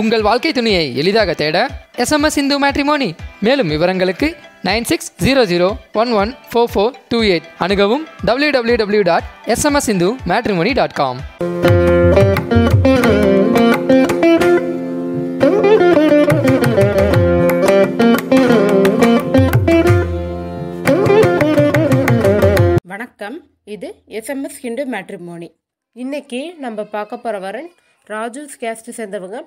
உங்கள் வாழ்க்கை துணையை எளிதாக தேட SMS Hindu Matrimony. மேலும் விவரங்களுக்கு 9600114428 அணுகவும் www.smshindumatrimony.com. வணக்கம், இது SMS Hindu Matrimony. இன்னைக்கு நம்ம பார்க்க போறவரன் ராஜூஸ் கேஸ்ட் சேர்ந்தவங்க.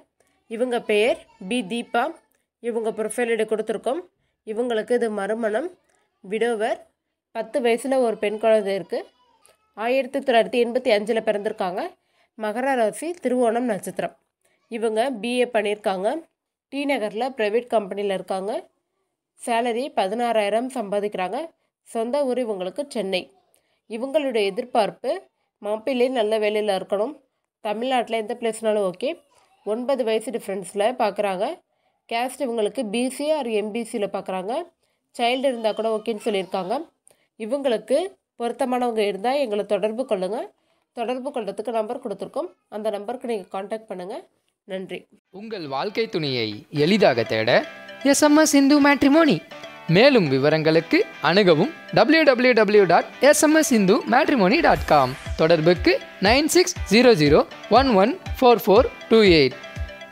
இவங்க பேர் பி. தீபா. இவங்க ப்ரொஃபைல் எடு கொடுத்துருக்கோம். இவங்களுக்கு இது மறுமணம், விடோவர், 10 வயசில் ஒரு பெண் குழந்தை இருக்குது. 1985 பிறந்திருக்காங்க. மகர ராசி, திருவோணம் நட்சத்திரம். இவங்க BA பண்ணியிருக்காங்க. டி நகரில் ப்ரைவேட் கம்பெனியில் இருக்காங்க. சேலரி 16,000 சம்பாதிக்கிறாங்க. சொந்த ஊர் இவங்களுக்கு சென்னை. இவங்களுடைய எதிர்பார்ப்பு மாப்பிள்ளை நல்ல வேலையில் இருக்கணும். தமிழ்நாட்டில் எந்த பிளேஸ்னாலும் ஓகே. 9 வயசு டிஃப்ரென்ஸில் பார்க்குறாங்க. கேஸ்ட் இவங்களுக்கு BC ஆர் MBCயில் பார்க்குறாங்க. சைல்டு இருந்தால் கூட ஓகேன்னு சொல்லியிருக்காங்க. இவங்களுக்கு பொருத்தமானவங்க இருந்தால் எங்களை தொடர்பு கொள்ளுங்கள். தொடர்பு கொள்கிறதுக்கு நம்பர் கொடுத்துருக்கோம். அந்த நம்பருக்கு நீங்கள் காண்டாக்ட் பண்ணுங்கள். நன்றி. உங்கள் வாழ்க்கை துணையை எளிதாக தேட SMS Hindu Matrimony. மேலும் விவரங்களுக்கு அணுகவும் www.smshindumatrimony.com. தொடர்புக்கு 9600114428.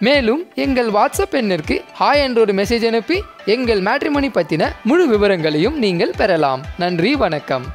மேலும் எங்கள் வாட்ஸ்அப் எண்ணிற்கு ஹாய் என்ற ஒரு மெசேஜ் அனுப்பி எங்கள் மேட்ரிமோனி பற்றின முழு விவரங்களையும் நீங்கள் பெறலாம். நன்றி, வணக்கம்.